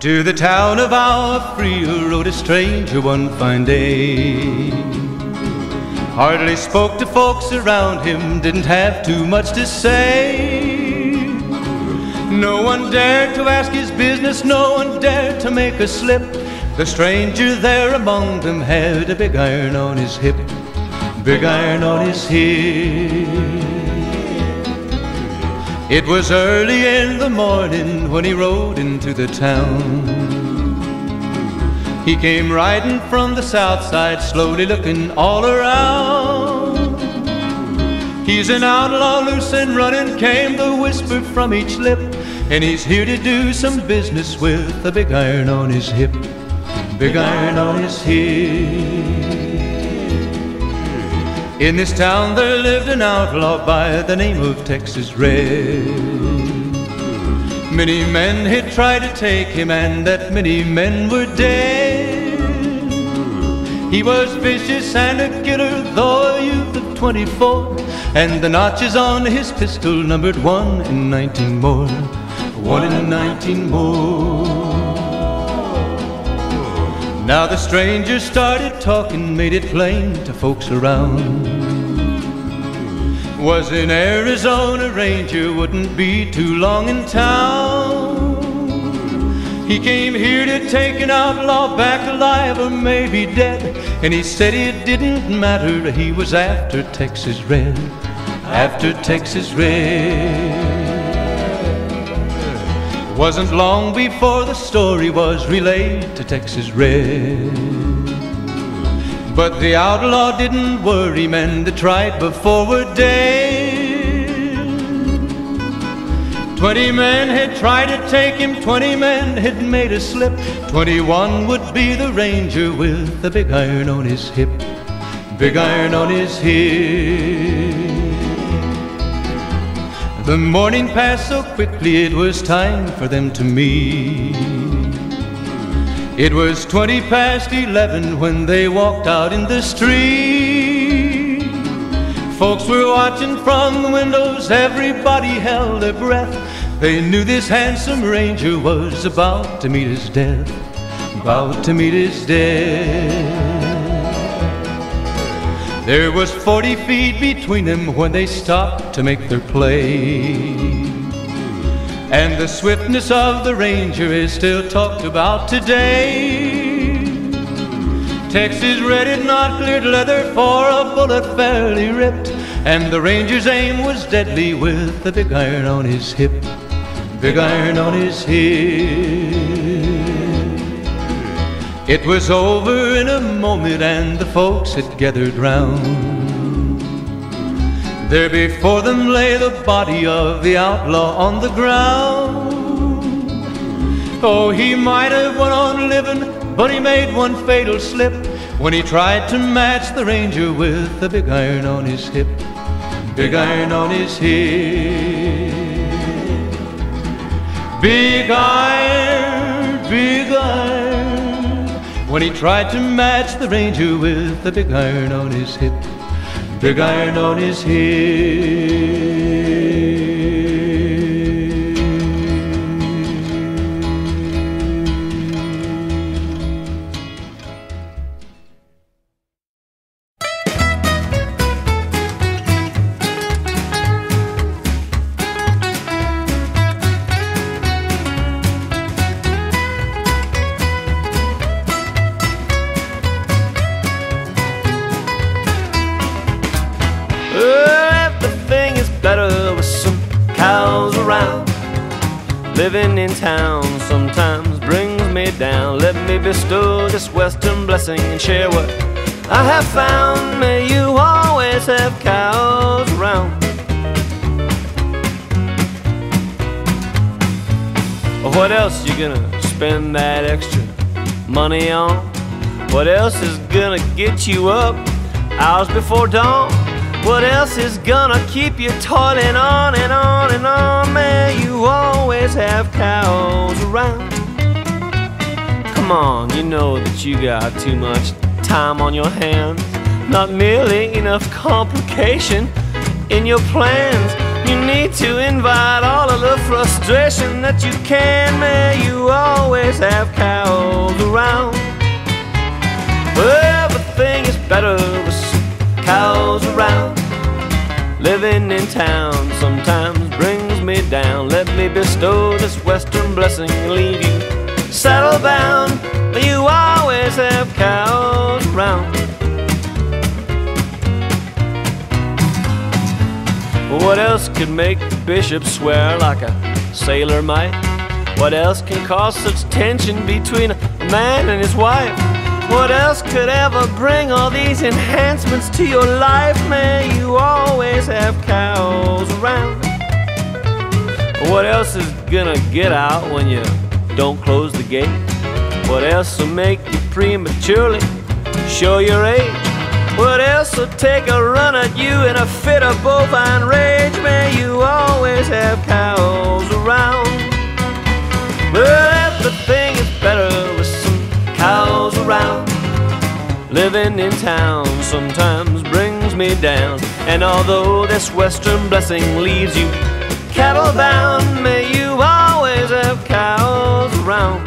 To the town of our Freel rode a stranger one fine day. Hardly spoke to folks around him, didn't have too much to say. No one dared to ask his business, no one dared to make a slip. The stranger there among them had a big iron on his hip, big iron on his hip. It was early in the morning when he rode into the town. He came riding from the south side, slowly looking all around. He's an outlaw, loose and running, came the whisper from each lip, and he's here to do some business with a big iron on his hip, big iron on his hip. In this town there lived an outlaw by the name of Texas Red. Many men had tried to take him, and that many men were dead. He was vicious and a killer, though a youth of 24, and the notches on his pistol numbered 1 in 19 more, 1 in 19 more. Now the stranger started talking, made it plain to folks around. Was an Arizona ranger, wouldn't be too long in town. He came here to take an outlaw back alive or maybe dead, and he said it didn't matter, he was after Texas Red, after Texas Red. Wasn't long before the story was relayed to Texas Red. But the outlaw didn't worry, men that tried before were dead. 20 men had tried to take him, 20 men had made a slip. 21 would be the ranger with the big iron on his hip, big iron on his hip. The morning passed so quickly, it was time for them to meet. It was 20 past 11 when they walked out in the street. Folks were watching from the windows, everybody held their breath. They knew this handsome ranger was about to meet his death, about to meet his death. There was 40 feet between them when they stopped to make their play. And the swiftness of the ranger is still talked about today. Texas Red had not cleared leather, for a bullet fairly ripped, and the ranger's aim was deadly with the big iron on his hip, big iron on his hip. It was over in a moment, and the folks had gathered round. There before them lay the body of the outlaw on the ground. Oh, he might have went on living, but he made one fatal slip when he tried to match the ranger with the big iron on his hip, big iron on his hip. Big iron, big iron, when he tried to match the ranger with the big iron on his hip, big iron on his hip. Living in town sometimes brings me down. Let me bestow this western blessing and share what I have found. May you always have cows around. What else you gonna spend that extra money on? What else is gonna get you up hours before dawn? What else is gonna keep you toiling on and on and on? May you always have cows around. Come on, you know that you got too much time on your hands, not merely enough complication in your plans. You need to invite all of the frustration that you can. May you always have cows around. Everything is better with some cows around. Living in town sometimes brings me down. Let me bestow this western blessing and leave you saddle bound. May you always have cows around. What else could make the bishop swear like a sailor might? What else can cause such tension between a man and his wife? What else could ever bring all these enhancements to your life? May you always have cows around. What else is gonna get out when you don't close the gate? What else will make you prematurely show your age? What else will take a run at you in a fit of bovine rage? May you always have cows around. But everything is better with some cows around. Living in town sometimes brings me down. And although this western blessing leaves you cattle bound, may you always have cows around.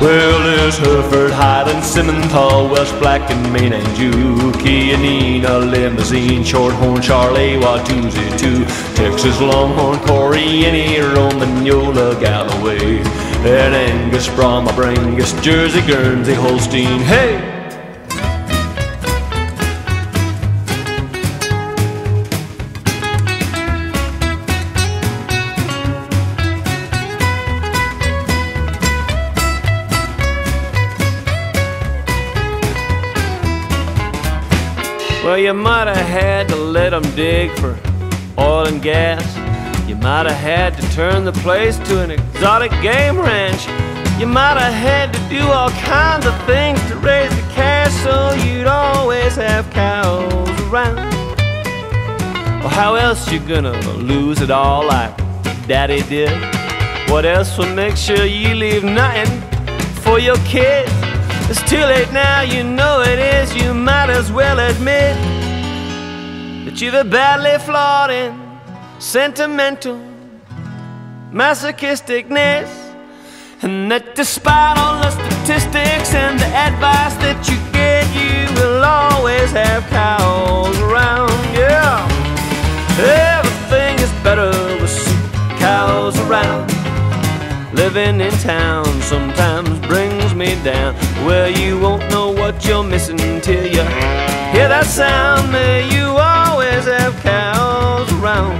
Well, there's Hereford, Hyde and Simon, Paul, Welsh, Black and Maine and Jew, Kianina, Limousine, Shorthorn, Charley, Watusi, too, Texas, Longhorn, Corianny, Romagnola, Galloway, and Angus, Brahma, Brangus, Jersey, Guernsey, Holstein, hey! Well, you might have had to let them dig for oil and gas. You might have had to turn the place to an exotic game ranch. You might have had to do all kinds of things to raise the cash, so you'd always have cows around. Well, how else you gonna lose it all like Daddy did? What else will make sure you leave nothing for your kids? It's too late now, you know it is. You might as well admit that you've a badly flawed and sentimental masochisticness, and that despite all the statistics and the advice that you get, you will always have cows around. Yeah, everything is better with some cows around. Living in town sometimes brings me down. Well, you won't know what you're missing till you hear that sound. May you always have cows around.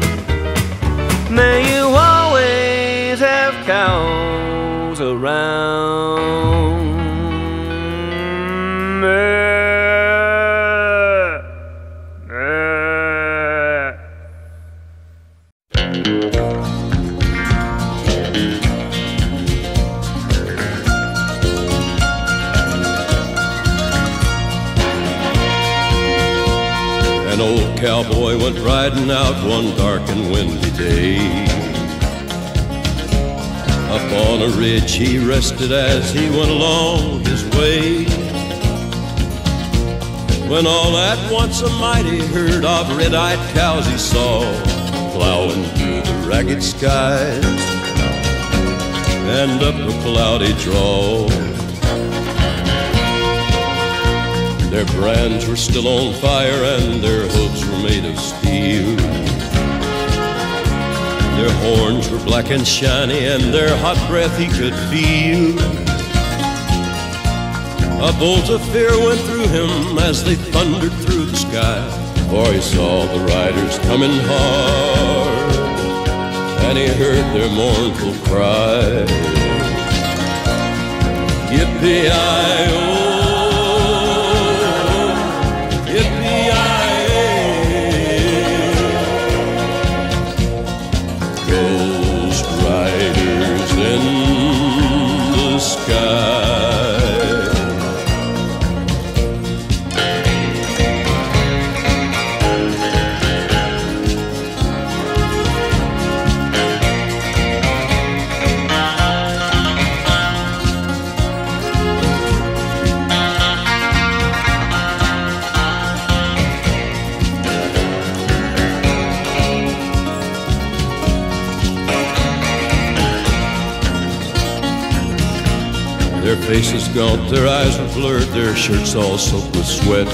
May you always have cows around. Cowboy went riding out one dark and windy day. Up on a ridge he rested as he went along his way, when all at once a mighty herd of red-eyed cows he saw plowing through the ragged skies and up a cloudy draw. Their brands were still on fire and their hooves were made of steel. Their horns were black and shiny and their hot breath he could feel. A bolt of fear went through him as they thundered through the sky, for he saw the riders coming hard and he heard their mournful cry. Yippee-i-oh, Their faces gaunt, their eyes are blurred, their shirts all soaked with sweat.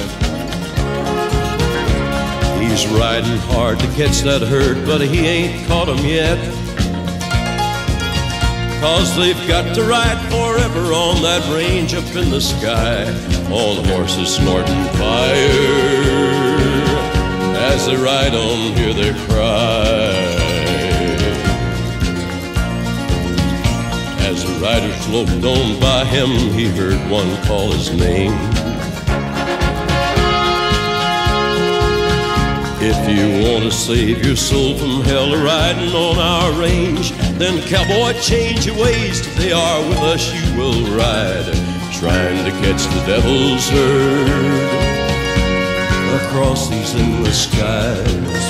He's riding hard to catch that herd, but he ain't caught 'em yet. 'Cause they've got to ride forever on that range up in the sky. All the horses snorting fire. As they ride on, hear their cry. As the rider sloped on by him, he heard one call his name. If you want to save your soul from hell riding on our range, then cowboy, change your ways. If they are with us, you will ride, trying to catch the devil's herd across these endless skies.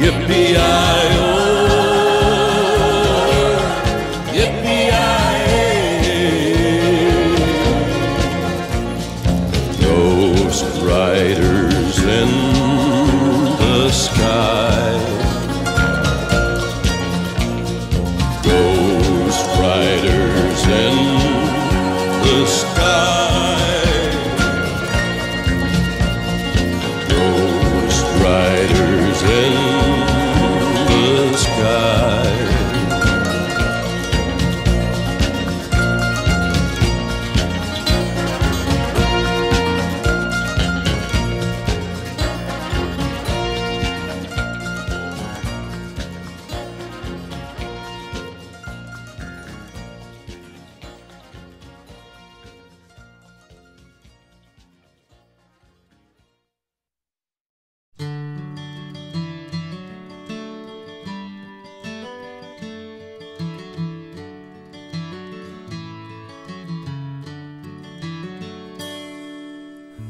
Yippee-i-oh, yippee-i-ay. Those riders in the sky, ghost riders in the sky, ghost riders in the sky.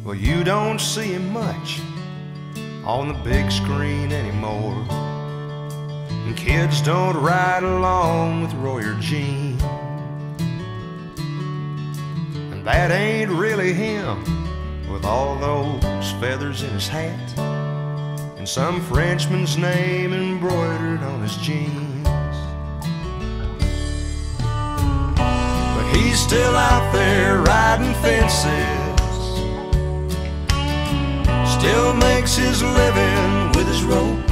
Well, you don't see him much on the big screen anymore, and kids don't ride along with Roy or Gene, and that ain't really him with all those feathers in his hat and some Frenchman's name embroidered on his jeans. But he's still out there riding fences, still makes his living with his rope.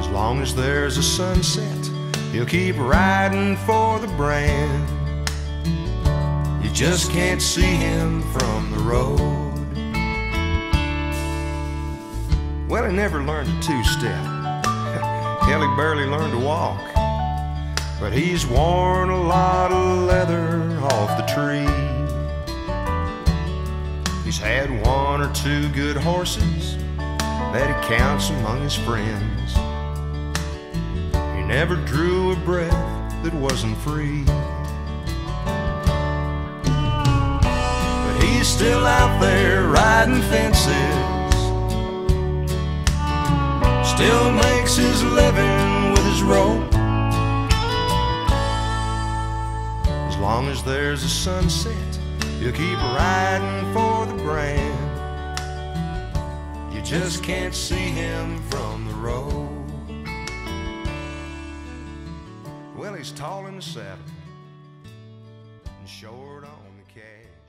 As long as there's a sunset, he'll keep riding for the brand. You just can't see him from the road. Well, he never learned a two-step. Hell, he barely learned to walk. But he's worn a lot of leather off the tree. He's had one or two good horses that he counts among his friends. He never drew a breath that wasn't free. But he's still out there riding fences, still makes his living with his rope. As long as there's a sunset, he'll keep riding for the brand. You just can't see him from the road. Well, he's tall in the saddle and short on the cab.